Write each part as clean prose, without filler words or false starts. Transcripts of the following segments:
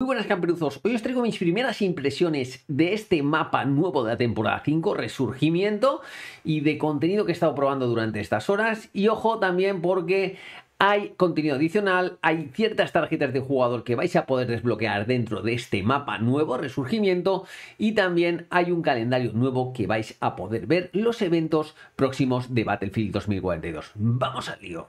Muy buenas camperuzos, hoy os traigo mis primeras impresiones de este mapa nuevo de la temporada 5, Resurgimiento, y de contenido que he estado probando durante estas horas. Y ojo también porque hay contenido adicional, hay ciertas tarjetas de jugador que vais a poder desbloquear dentro de este mapa nuevo, Resurgimiento, y también hay un calendario nuevo que vais a poder ver los eventos próximos de Battlefield 2042. ¡Vamos al lío!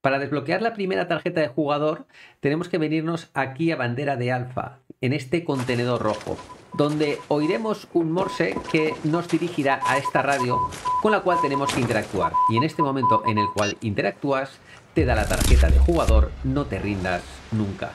Para desbloquear la primera tarjeta de jugador tenemos que venirnos aquí a bandera de alfa, en este contenedor rojo, donde oiremos un morse que nos dirigirá a esta radio con la cual tenemos que interactuar. Y en este momento en el cual interactúas te da la tarjeta de jugador, no te rindas nunca.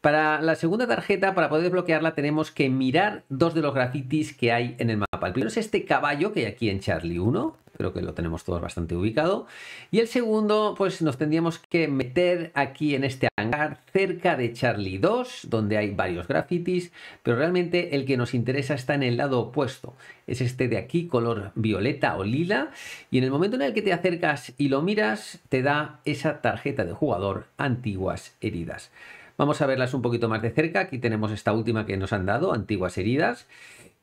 Para la segunda tarjeta, para poder desbloquearla, tenemos que mirar dos de los grafitis que hay en el mapa. El primero es este caballo que hay aquí en Charlie 1. Creo que lo tenemos todos bastante ubicado. Y el segundo, pues nos tendríamos que meter aquí en este hangar cerca de Charlie 2, donde hay varios grafitis, pero realmente el que nos interesa está en el lado opuesto. Es este de aquí, color violeta o lila, y en el momento en el que te acercas y lo miras, te da esa tarjeta de jugador, antiguas heridas. Vamos a verlas un poquito más de cerca. Aquí tenemos esta última que nos han dado, antiguas heridas.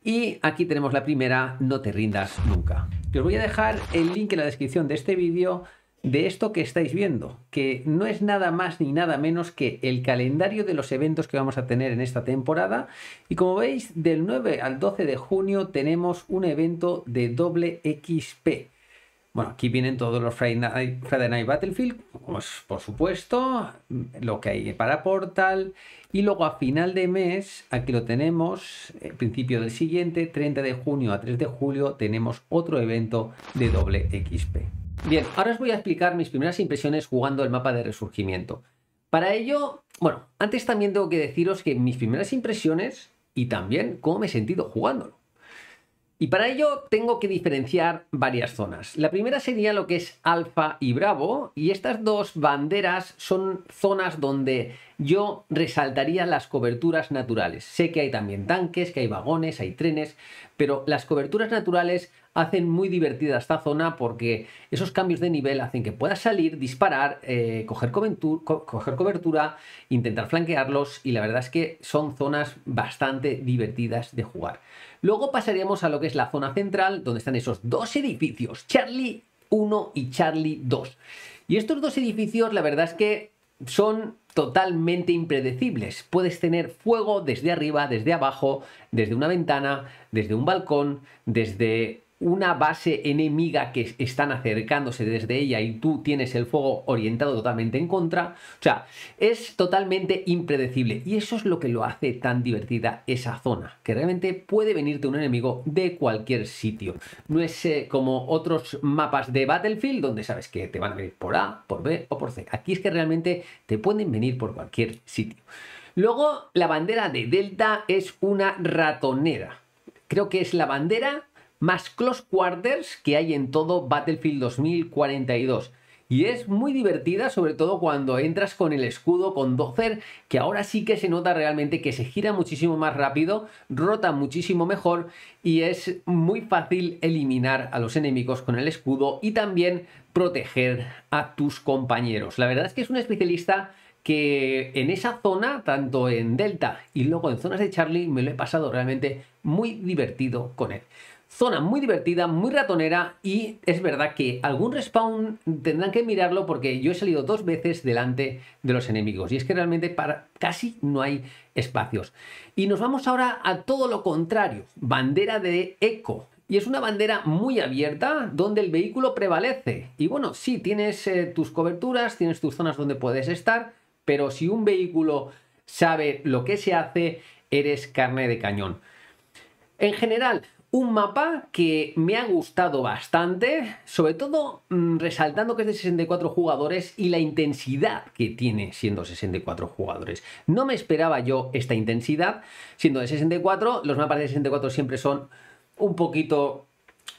Y aquí tenemos la primera, no te rindas nunca. Os voy a dejar el link en la descripción de este vídeo de esto que estáis viendo, que no es nada más ni nada menos que el calendario de los eventos que vamos a tener en esta temporada. Y como veis, del 9 al 12 de junio tenemos un evento de doble XP. Bueno, aquí vienen todos los Friday Night Battlefield, pues, por supuesto, lo que hay para Portal. Y luego a final de mes, aquí lo tenemos, principio del siguiente, 30 de junio a 3 de julio, tenemos otro evento de doble XP. Bien, ahora os voy a explicar mis primeras impresiones jugando el mapa de Resurgimiento. Para ello, bueno, antes también tengo que deciros que mis primeras impresiones y también cómo me he sentido jugándolo. Y para ello tengo que diferenciar varias zonas. La primera sería lo que es Alfa y Bravo, y estas dos banderas son zonas donde yo resaltaría las coberturas naturales. Sé que hay también tanques, que hay vagones, hay trenes, pero las coberturas naturales hacen muy divertida esta zona porque esos cambios de nivel hacen que puedas salir, disparar, coger cobertura, intentar flanquearlos, y la verdad es que son zonas bastante divertidas de jugar. Luego pasaríamos a lo que es la zona central, donde están esos dos edificios, Charlie 1 y Charlie 2. Y estos dos edificios, la verdad es que son totalmente impredecibles. Puedes tener fuego desde arriba, desde abajo, desde una ventana, desde un balcón, desde una base enemiga que están acercándose desde ella y tú tienes el fuego orientado totalmente en contra. O sea, es totalmente impredecible, y eso es lo que lo hace tan divertida esa zona, que realmente puede venirte un enemigo de cualquier sitio. No es como otros mapas de Battlefield, donde sabes que te van a venir por A, por B o por C. Aquí es que realmente te pueden venir por cualquier sitio. Luego, la bandera de Delta es una ratonera. Creo que es la bandera más close quarters que hay en todo Battlefield 2042. Y es muy divertida, sobre todo cuando entras con el escudo, con Dozer, que ahora sí que se nota realmente que se gira muchísimo más rápido, rota muchísimo mejor, y es muy fácil eliminar a los enemigos con el escudo y también proteger a tus compañeros. La verdad es que es un especialista que en esa zona, tanto en Delta y luego en zonas de Charlie, me lo he pasado realmente muy divertido con él. Zona muy divertida, muy ratonera, y es verdad que algún respawn tendrán que mirarlo porque yo he salido dos veces delante de los enemigos, y es que realmente casi no hay espacios. Y nos vamos ahora a todo lo contrario, bandera de Eco. Y es una bandera muy abierta donde el vehículo prevalece. Y bueno, sí, tienes tus coberturas, tienes tus zonas donde puedes estar, pero si un vehículo sabe lo que se hace, eres carne de cañón. En general, un mapa que me ha gustado bastante, sobre todo resaltando que es de 64 jugadores y la intensidad que tiene siendo 64 jugadores. No me esperaba yo esta intensidad siendo de 64, los mapas de 64 siempre son un poquito,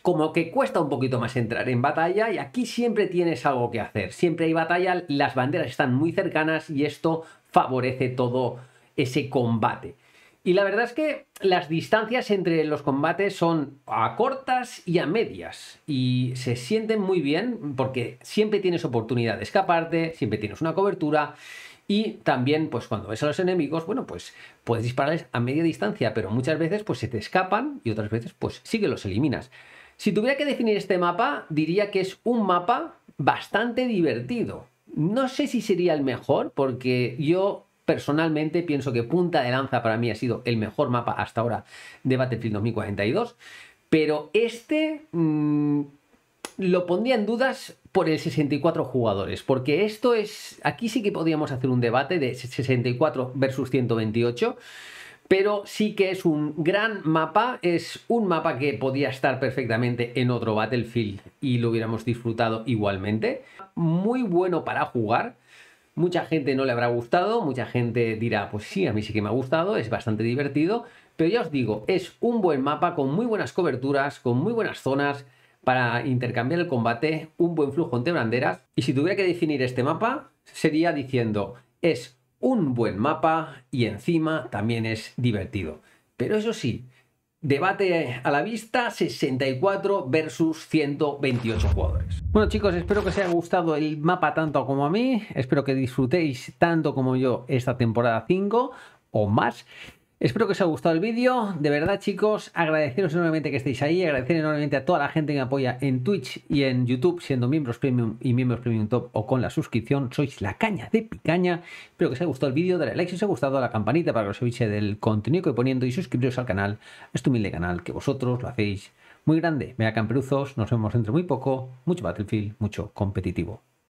como que cuesta un poquito más entrar en batalla, y aquí siempre tienes algo que hacer, siempre hay batalla, las banderas están muy cercanas y esto favorece todo ese combate. Y la verdad es que las distancias entre los combates son a cortas y a medias y se sienten muy bien porque siempre tienes oportunidad de escaparte, siempre tienes una cobertura. Y también, pues cuando ves a los enemigos, bueno, pues puedes dispararles a media distancia, pero muchas veces pues se te escapan y otras veces pues sí que los eliminas. Si tuviera que definir este mapa, diría que es un mapa bastante divertido. No sé si sería el mejor, porque yo personalmente pienso que Punta de Lanza para mí ha sido el mejor mapa hasta ahora de Battlefield 2042, pero este lo pondría en dudas por el 64 jugadores, porque esto es... Aquí sí que podríamos hacer un debate de 64 versus 128, pero sí que es un gran mapa, es un mapa que podía estar perfectamente en otro Battlefield y lo hubiéramos disfrutado igualmente. Muy bueno para jugar, mucha gente no le habrá gustado, mucha gente dirá, pues sí, a mí sí que me ha gustado, es bastante divertido, pero ya os digo, es un buen mapa con muy buenas coberturas, con muy buenas zonas, para intercambiar el combate, un buen flujo entre banderas. Y si tuviera que definir este mapa, sería diciendo, es un buen mapa y encima también es divertido. Pero eso sí, debate a la vista, 64 versus 128 jugadores. Bueno chicos, espero que os haya gustado el mapa tanto como a mí. Espero que disfrutéis tanto como yo esta temporada 5 o más. Espero que os haya gustado el vídeo, de verdad chicos, agradeceros enormemente que estéis ahí, agradecer enormemente a toda la gente que me apoya en Twitch y en YouTube, siendo miembros Premium y miembros Premium Top o con la suscripción, sois la caña de picaña. Espero que os haya gustado el vídeo, dale like si os ha gustado, a la campanita para que os avise del contenido que voy poniendo y suscribiros al canal, este humilde canal que vosotros lo hacéis muy grande. Venga camperuzos, nos vemos dentro muy poco, mucho Battlefield, mucho competitivo.